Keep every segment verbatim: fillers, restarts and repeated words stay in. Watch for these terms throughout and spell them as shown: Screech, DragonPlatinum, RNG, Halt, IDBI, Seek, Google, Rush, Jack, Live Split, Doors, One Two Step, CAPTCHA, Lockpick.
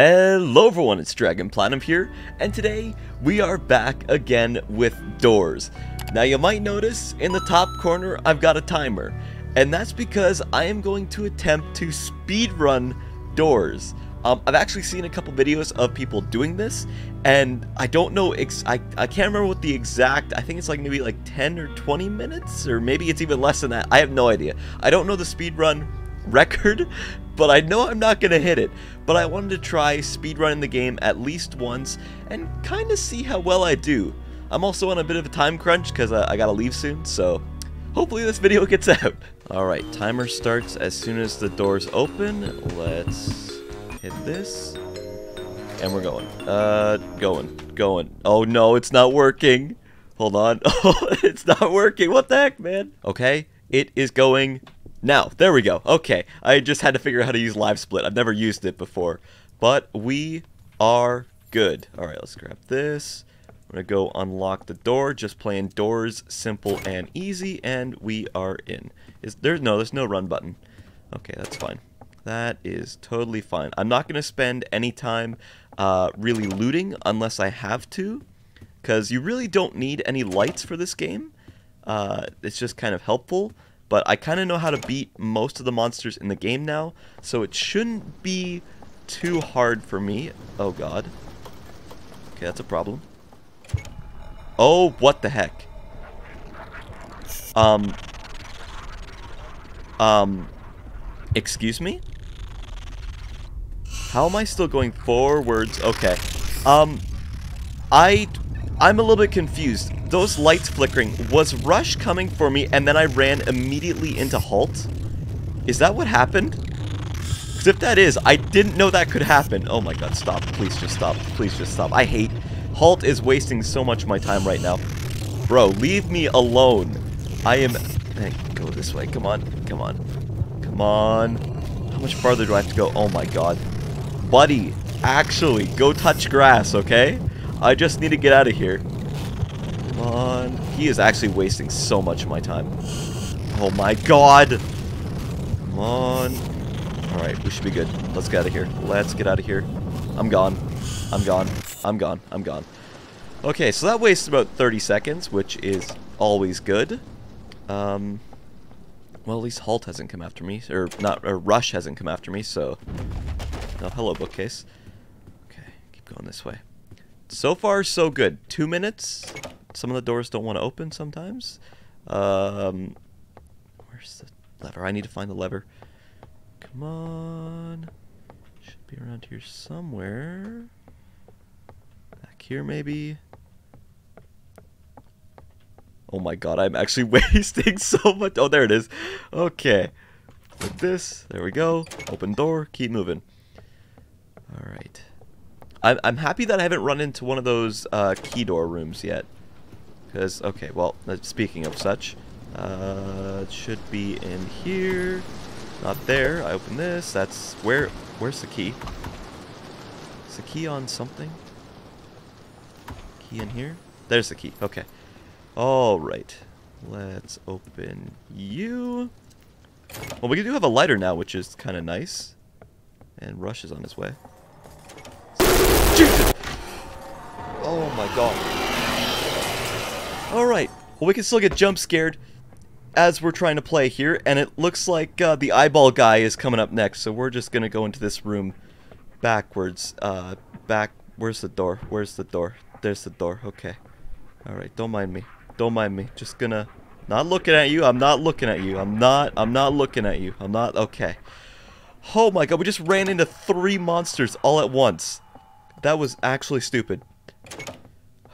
Hello everyone, it's DragonPlatinum here, and today we are back again with Doors. Now you might notice in the top corner I've got a timer, and that's because I am going to attempt to speedrun Doors. Um, I've actually seen a couple videos of people doing this, and I don't know, ex I, I can't remember what the exact, I think it's like maybe like ten or twenty minutes, or maybe it's even less than that, I have no idea. I don't know the speedrun record, but I know I'm not gonna hit it. But I wanted to try speedrunning the game at least once and kind of see how well I do. I'm also on a bit of a time crunch because I, I gotta leave soon, so hopefully this video gets out. Alright, timer starts as soon as the doors open. Let's hit this. And we're going. Uh, going, going. Oh no, it's not working. Hold on. Oh, it's not working. What the heck, man? Okay, it is going. Now, there we go. Okay, I just had to figure out how to use Live Split. I've never used it before, but we are good. All right, let's grab this. I'm gonna go unlock the door. Just playing Doors, simple and easy, and we are in. Is there no? There's no run button. Okay, that's fine. That is totally fine. I'm not gonna spend any time uh, really looting unless I have to, because you really don't need any lights for this game. Uh, it's just kind of helpful. But I kind of know how to beat most of the monsters in the game now, so it shouldn't be too hard for me. Oh god. Okay, that's a problem. Oh, what the heck? Um. Um. Excuse me? How am I still going forwards? Okay. Um. I... I'm a little bit confused. Those lights flickering. Was Rush coming for me and then I ran immediately into Halt? Is that what happened? Because if that is, I didn't know that could happen. Oh my god, stop. Please just stop. Please just stop. I hate. Halt is wasting so much of my time right now. Bro, leave me alone. I am... Go this way. Come on. Come on. Come on. How much farther do I have to go? Oh my god. Buddy, actually, go touch grass, okay? I just need to get out of here. Come on. He is actually wasting so much of my time. Oh my god. Come on. Alright, we should be good. Let's get out of here. Let's get out of here. I'm gone. I'm gone. I'm gone. I'm gone. Okay, so that wastes about thirty seconds, which is always good. Um, well, at least Halt hasn't come after me. Or, not, or Rush hasn't come after me, so... Oh, hello, bookcase. Okay, keep going this way. So far, so good. Two minutes. Some of the doors don't want to open sometimes. Um, where's the lever? I need to find the lever. Come on. Should be around here somewhere. Back here, maybe. Oh my god, I'm actually wasting so much. Oh, there it is. Okay. Put this. There we go. Open door. Keep moving. All right. I'm happy that I haven't run into one of those uh, key door rooms yet. Because, okay, well, speaking of such, uh, it should be in here. Not there. I open this. That's where. Where's the key? Is the key on something? Key in here? There's the key. Okay. Alright. Let's open you. Well, we do have a lighter now, which is kind of nice. And Rush is on his way. Jesus. Oh my god. Alright, well we can still get jump scared as we're trying to play here, and it looks like uh, the eyeball guy is coming up next, so we're just gonna go into this room backwards. Uh, back, where's the door? Where's the door? There's the door, okay. Alright, don't mind me. Don't mind me. Just gonna, not looking at you, I'm not looking at you. I'm not, I'm not looking at you. I'm not, okay. Oh my god, we just ran into three monsters all at once. That was actually stupid.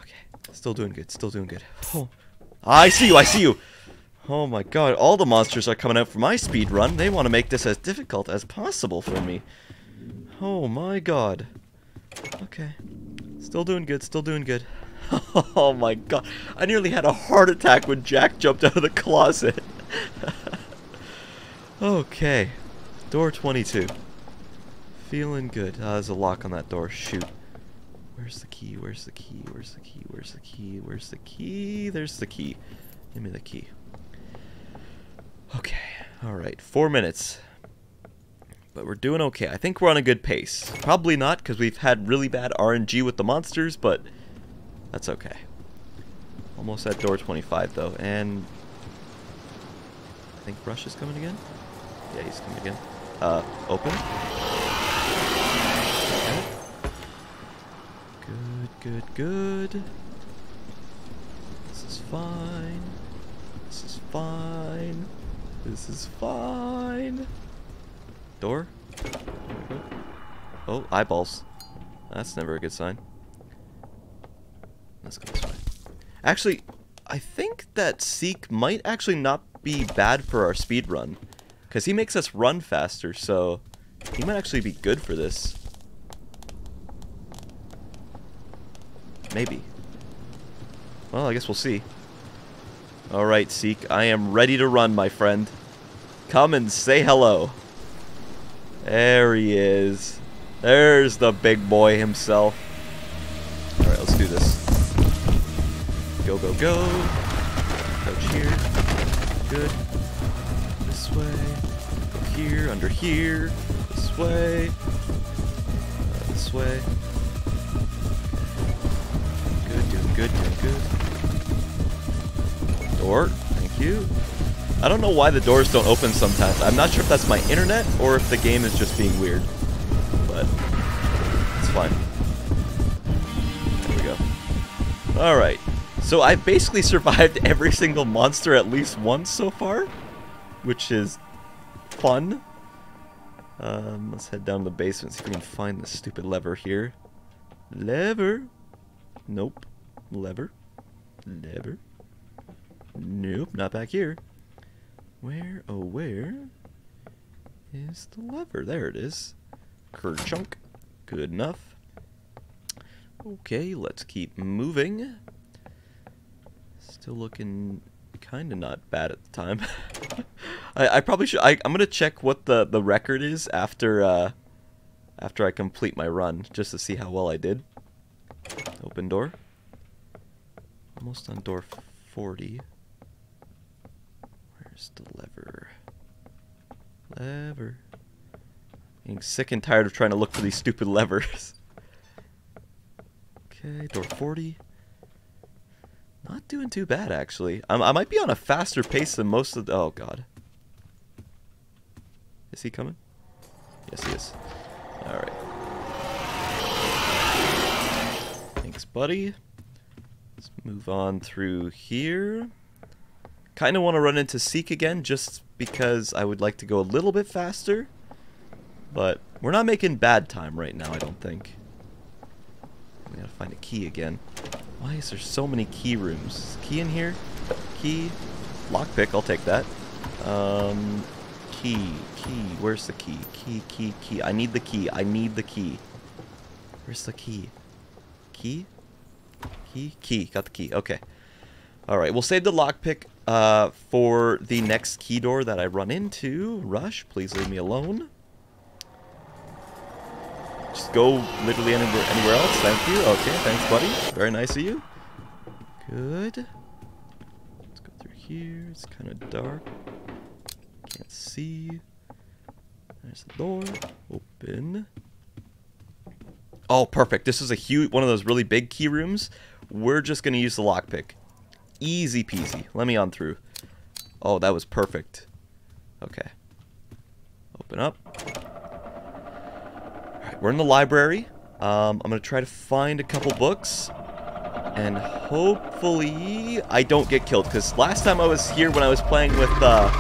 Okay, still doing good, still doing good. Oh, I see you, I see you! Oh my god, all the monsters are coming out for my speed run. They want to make this as difficult as possible for me. Oh my god. Okay, still doing good, still doing good. Oh my god, I nearly had a heart attack when Jack jumped out of the closet. Okay, door twenty-two. Feeling good. Uh, there's a lock on that door. Shoot. Where's the key? Where's the key? Where's the key? Where's the key? Where's the key? There's the key. Give me the key. Okay. Alright. Four minutes. But we're doing okay. I think we're on a good pace. Probably not, because we've had really bad R N G with the monsters, but that's okay. Almost at door twenty-five, though, and I think Rush is coming again? Yeah, he's coming again. Uh, open. Okay. Good, good, good. This is fine. This is fine. This is fine. Door? Oh, eyeballs. That's never a good sign. Let's go this way. Actually, I think that Seek might actually not be bad for our speed run, because he makes us run faster, so he might actually be good for this. Maybe. Well, I guess we'll see. Alright, Seek, I am ready to run, my friend. Come and say hello. There he is. There's the big boy himself. Alright, let's do this. Go, go, go. Couch here. Good. This way. Up here, under here. This way. Uh, this way. Good, doing good, doing good. Door. Thank you. I don't know why the doors don't open sometimes. I'm not sure if that's my internet or if the game is just being weird. But it's fine. There we go. Alright. So I've basically survived every single monster at least once so far, which is fun. Um, let's head down to the basement, see if we can find the stupid lever here. Lever? Nope. Lever? Lever? Nope, not back here. Where, oh where is the lever? There it is. Kerchunk. Good enough. Okay, let's keep moving. Still looking kind of not bad at the time. I, I probably should. I, I'm gonna check what the the record is after uh, after I complete my run, just to see how well I did. Open door. Almost on door forty. Where's the lever? Lever. Getting sick and tired of trying to look for these stupid levers. Okay, door forty. Not doing too bad, actually. I'm, I might be on a faster pace than most of the... Oh, God. Is he coming? Yes, he is. Alright. Thanks, buddy. Let's move on through here. Kind of want to run into Seek again, just because I would like to go a little bit faster. But we're not making bad time right now, I don't think. We gotta find a key again. Why is there so many key rooms? Key in here? Key? Lockpick, I'll take that. Um, key, key, where's the key? Key, key, key, I need the key, I need the key. Where's the key? Key? Key? Key, got the key, okay. Alright, we'll save the lockpick uh, for the next key door that I run into. Rush, please leave me alone. Just go literally anywhere, anywhere else. Thank you. Okay, thanks, buddy. Very nice of you. Good. Let's go through here. It's kind of dark. Can't see. There's the door. Open. Oh, perfect. This is a huge, one of those really big key rooms. We're just gonna use the lockpick. Easy peasy. Let me on through. Oh, that was perfect. Okay. Open up. We're in the library. Um, I'm going to try to find a couple books. And hopefully I don't get killed. Because last time I was here when I was playing with uh,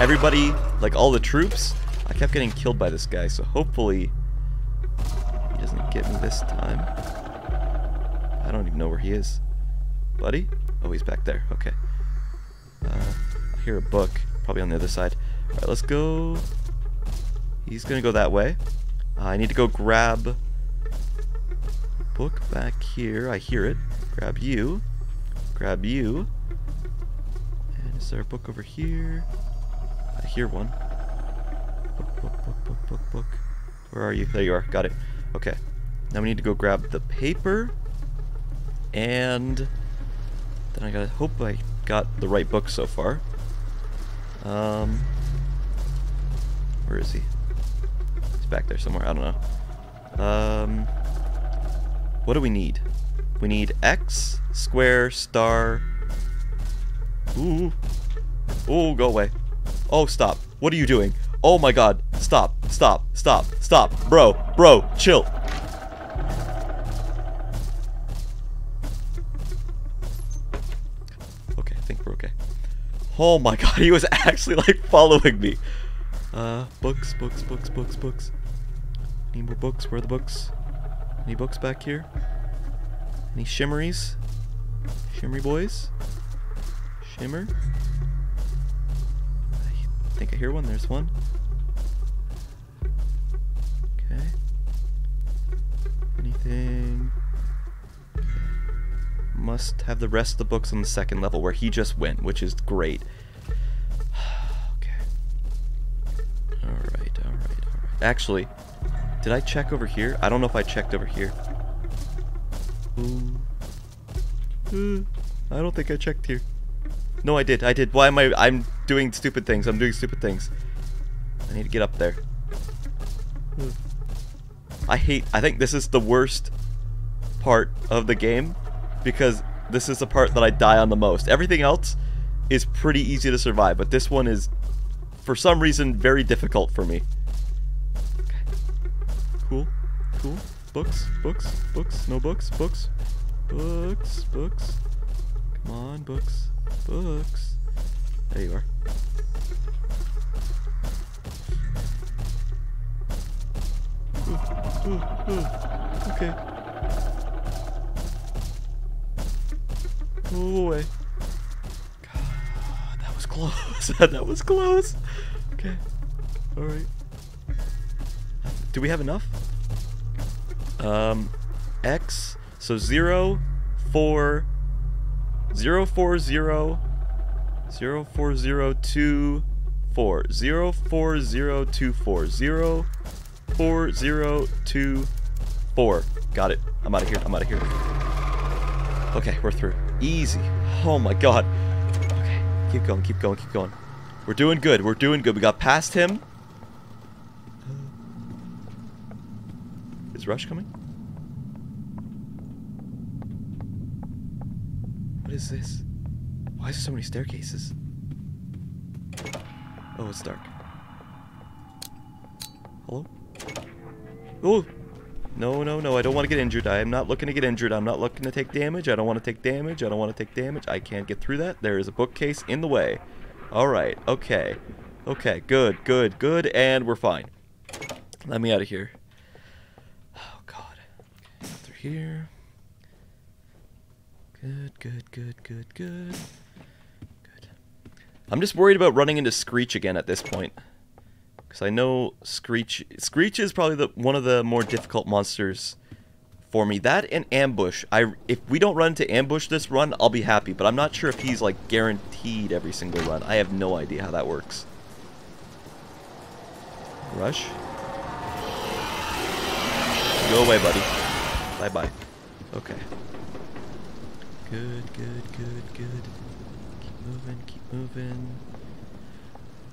everybody, like all the troops, I kept getting killed by this guy. So hopefully he doesn't get me this time. I don't even know where he is. Buddy? Oh, he's back there. Okay. Uh, I hear a book. Probably on the other side. Alright, let's go. He's going to go that way. Uh, I need to go grab a book back here. I hear it. Grab you. Grab you. And is there a book over here? I hear one. Book, book, book, book, book, book. Where are you? There you are. Got it. Okay. Now we need to go grab the paper. And then I gotta hope I got the right book so far. Um, where is he? back there somewhere. I don't know. Um, what do we need? We need X, square, star. Ooh. Ooh, go away. Oh, stop. What are you doing? Oh my god. Stop. Stop. Stop. Stop. Bro. Bro. Chill. Okay, I think we're okay. Oh my god, he was actually like following me. Uh, books, books, books, books, books. Need more books. Where are the books? Any books back here? Any shimmeries? Shimmery boys? Shimmer? I think I hear one. There's one. Okay. Anything? Okay. Must have the rest of the books on the second level where he just went, which is great. Okay. Alright, alright, alright. Actually, did I check over here? I don't know if I checked over here. Ooh. Ooh. I don't think I checked here. No, I did. I did. Why am I? I'm doing stupid things. I'm doing stupid things. I need to get up there. Ooh. I hate. I think this is the worst part of the game because this is the part that I die on the most. Everything else is pretty easy to survive, but this one is, for some reason, very difficult for me. Okay. Cool. Cool. Books. Books. Books. No books. Books. Books. Books. Come on, books. Books. There you are. Ooh, ooh, ooh. Okay. Move away. God, that was close. That was close. Okay. All right. Do we have enough? Um, X. So zero, four. Zero four zero zero four zero two four zero four zero two four zero four zero two four. Got it. I'm out of here. I'm out of here. Okay, we're through. Easy. Oh my god. Okay, keep going. Keep going. Keep going. We're doing good. We're doing good. We got past him. Is Rush coming? What is this? Why is there so many staircases? Oh, it's dark. Hello? Oh! No, no, no, I don't want to get injured. I am not looking to get injured. I'm not looking to take damage. I don't want to take damage. I don't want to take damage. I can't get through that. There is a bookcase in the way. Alright, okay. Okay, good, good, good, and we're fine. Let me out of here. Oh, God. Okay, through here. Good, good, good, good, good, good. I'm just worried about running into Screech again at this point, because I know Screech. Screech is probably the one of the more difficult monsters for me. That and Ambush. I if we don't run into Ambush this run, I'll be happy. But I'm not sure if he's like guaranteed every single run. I have no idea how that works. Rush. Go away, buddy. Bye, bye. Okay. Good, good, good, good. Keep moving, keep moving.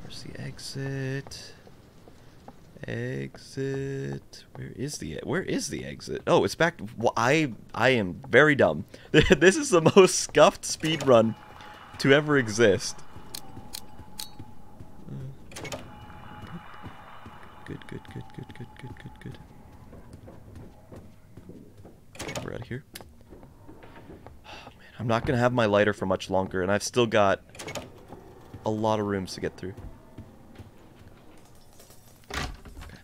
Where's the exit? Exit. Where is the where is the exit? Oh, it's back. Well, I I am very dumb. This is the most scuffed speedrun to ever exist. Good, good, good, good, good, good, good, good. Okay, we're out of here. I'm not going to have my lighter for much longer, and I've still got a lot of rooms to get through. Okay.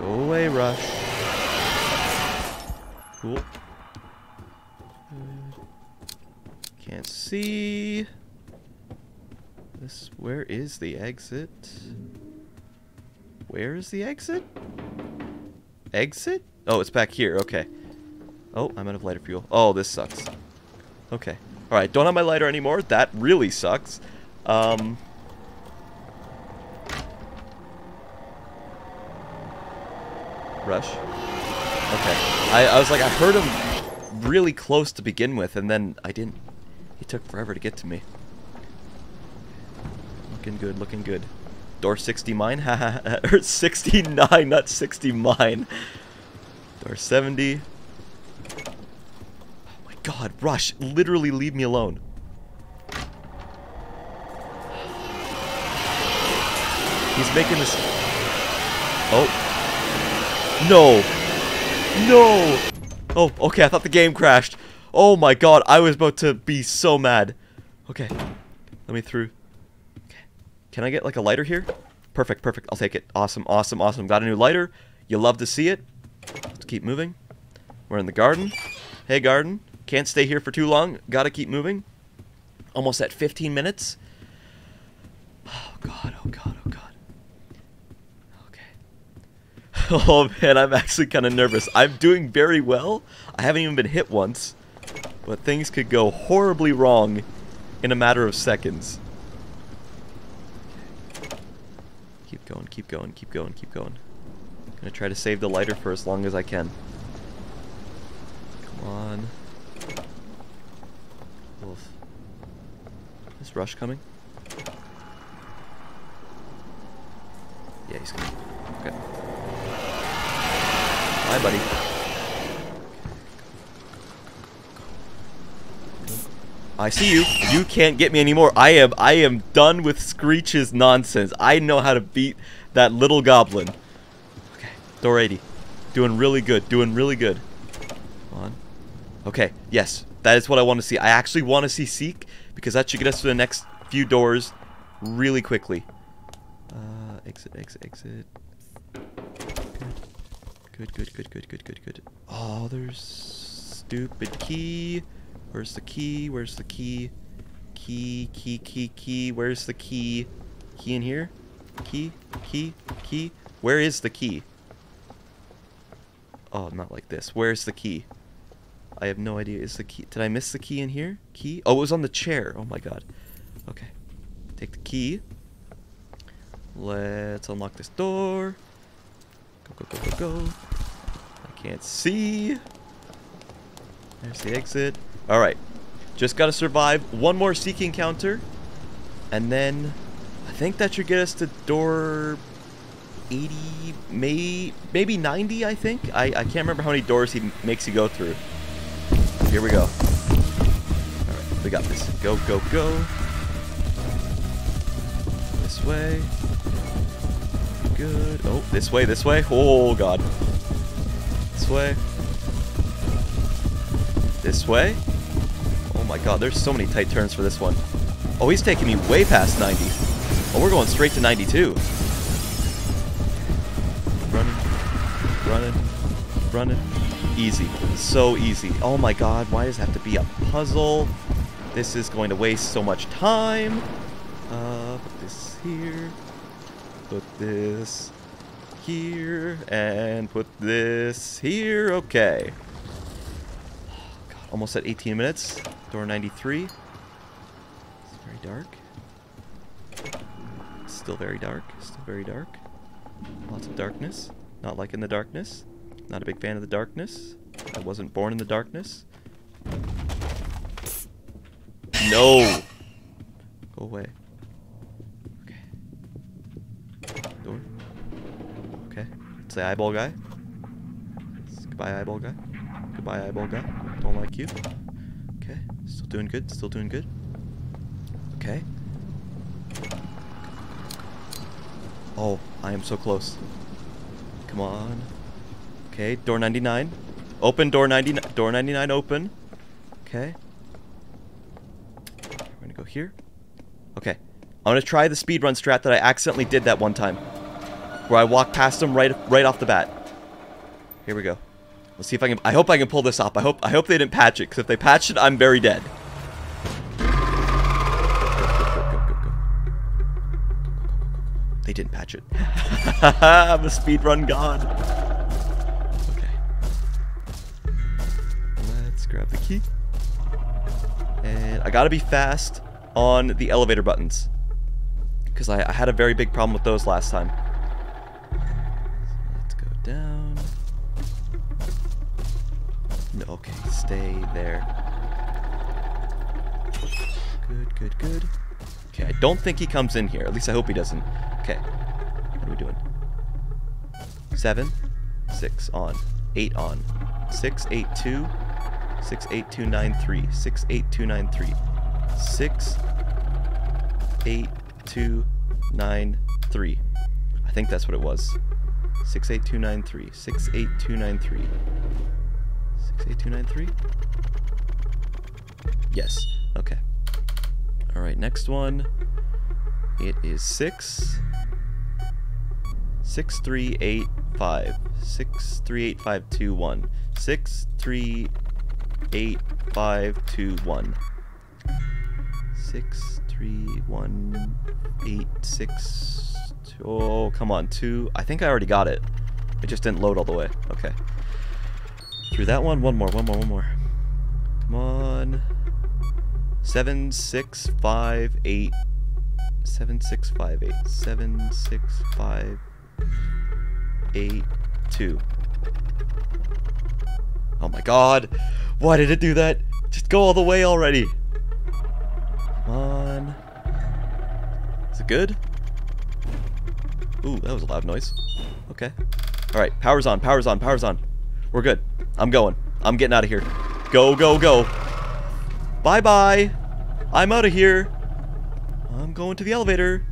Go away, Rush. Cool. Can't see. This. Where is the exit? Where is the exit? Exit? Oh, it's back here. Okay. Oh, I'm out of lighter fuel. Oh, this sucks. Okay. Alright, don't have my lighter anymore. That really sucks. Um, Rush. Okay. I, I was like, I heard him really close to begin with, and then I didn't. He took forever to get to me. Looking good, looking good. Door sixty mine, haha, or sixty-nine, not sixty mine. Door seventy. Oh my god, Rush, literally leave me alone. He's making this... Oh. No. No! Oh, okay, I thought the game crashed. Oh my god, I was about to be so mad. Okay, let me through. Can I get, like, a lighter here? Perfect, perfect. I'll take it. Awesome, awesome, awesome. Got a new lighter. You love to see it. Let's keep moving. We're in the garden. Hey, garden. Can't stay here for too long. Gotta keep moving. Almost at fifteen minutes. Oh, God, oh, God, oh, God. Okay. Oh, man, I'm actually kind of nervous. I'm doing very well. I haven't even been hit once. But things could go horribly wrong in a matter of seconds. Keep going, keep going, keep going, keep going. I'm gonna try to save the lighter for as long as I can. Come on. Oof. Is Rush coming? Yeah, he's coming. Okay. Bye, buddy. I see you. You can't get me anymore. I am I am done with Screech's nonsense. I know how to beat that little goblin. Okay, door eighty. Doing really good. Doing really good. Come on. Okay, yes. That is what I want to see. I actually want to see Seek, because that should get us to the next few doors really quickly. Uh, exit, exit, exit. Good, good, good, good, good, good, good. Oh, there's stupid key. Where's the key? Where's the key? Key, key, key, key. Where's the key? Key in here? Key, key, key. Where is the key? Oh, not like this. Where's the key? I have no idea. Is the key... Did I miss the key in here? Key? Oh, it was on the chair. Oh my god. Okay. Take the key. Let's unlock this door. Go, go, go, go, go. I can't see. There's the exit. Alright, just gotta survive one more Seek encounter, and then I think that should get us to door eighty, may, maybe ninety, I think. I, I can't remember how many doors he makes you go through. Here we go. Alright, we got this. Go, go, go. This way. Good. Oh, this way, this way. Oh, God. This way. This way? Oh my god, there's so many tight turns for this one. Oh, he's taking me way past ninety. Oh, we're going straight to ninety-two. Running. Running. Running. Easy. So easy. Oh my god, why does it have to be a puzzle? This is going to waste so much time. Uh, put this here. Put this here. And put this here. Okay. Almost at eighteen minutes. Door ninety-three. It's very dark. Still very dark. Still very dark. Lots of darkness. Not liking the darkness. Not a big fan of the darkness. I wasn't born in the darkness. No! Go away. Okay. Door. Okay. It's the eyeball guy. It's goodbye, eyeball guy. Goodbye, eyeball guy. Don't like you. Okay. Still doing good. Still doing good. Okay. Oh, I am so close. Come on. Okay. Door ninety-nine. Open. Door ninety-nine. Door ninety-nine open. Okay. We're going to go here. Okay. I'm going to try the speedrun strat that I accidentally did that one time, where I walked past them right, right off the bat. Here we go. Let's see if I can... I hope I can pull this off. I hope I hope they didn't patch it, because if they patched it, I'm very dead. They didn't patch it. I'm a speedrun god. Okay. Let's grab the key. And I gotta be fast on the elevator buttons, because I, I had a very big problem with those last time. Okay, stay there. Good, good, good. Okay, I don't think he comes in here. At least I hope he doesn't. Okay. What are we doing? Seven. Six on. Eight on. Six, eight, two. Six, eight, two, nine, three. Six, eight, two, nine, three. Six, eight, two, nine, three. I think that's what it was. Six, eight, two, nine, three. Six, eight, two, nine, three. Six, eight, two, nine, three. Yes. Okay. All right. Next one. It is six. Six, three, eight, five. Six, three, eight, five, two, one. Six, three, eight, five, two, one. Six, three, one, eight, six. Two, oh, come on, two. I think I already got it. It just didn't load all the way. Okay. Through that one, one more, one more, one more. Come on. Seven, six, five, eight. Seven, six, five, eight. Seven, six, five, eight, two. Oh my god. Why did it do that? Just go all the way already. Come on. Is it good? Ooh, that was a loud noise. Okay. Alright, power's on, power's on, power's on. We're good. I'm going. I'm getting out of here. Go, go, go. Bye-bye. I'm out of here. I'm going to the elevator.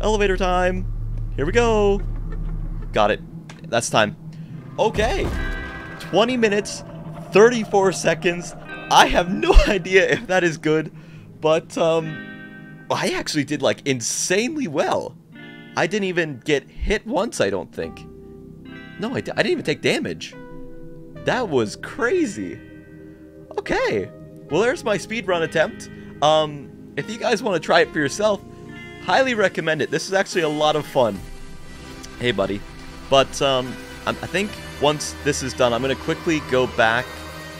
Elevator time. Here we go. Got it. That's time. Okay. twenty minutes, thirty-four seconds. I have no idea if that is good, but um, I actually did like insanely well. I didn't even get hit once, I don't think. No, I, I didn't even take damage. That was crazy. Okay. Well, there's my speedrun attempt. Um, if you guys want to try it for yourself, highly recommend it. This is actually a lot of fun. Hey, buddy. But um, I think once this is done, I'm going to quickly go back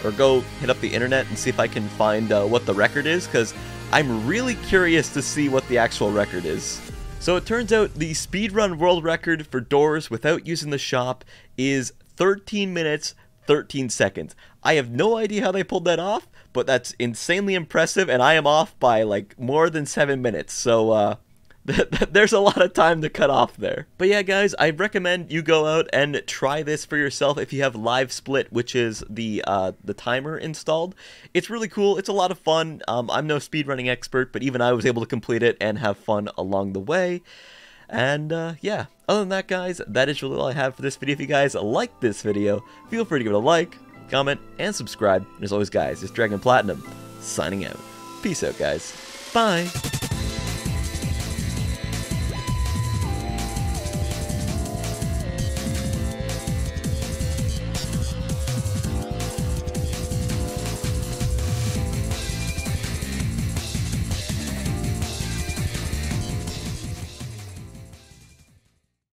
or go hit up the internet and see if I can find uh, what the record is, because I'm really curious to see what the actual record is. So it turns out the speedrun world record for Doors without using the shop is thirteen minutes, thirteen seconds. I have no idea how they pulled that off, but that's insanely impressive, and I am off by like more than seven minutes. So uh, there's a lot of time to cut off there. But yeah, guys, I recommend you go out and try this for yourself if you have Live Split, which is the uh, the timer installed. It's really cool. It's a lot of fun. Um, I'm no speedrunning expert, but even I was able to complete it and have fun along the way. And uh, yeah, other than that, guys, that is really all I have for this video. If you guys like this video, feel free to give it a like, comment, and subscribe. And as always, guys, it's DragonPlatinum signing out. Peace out, guys. Bye.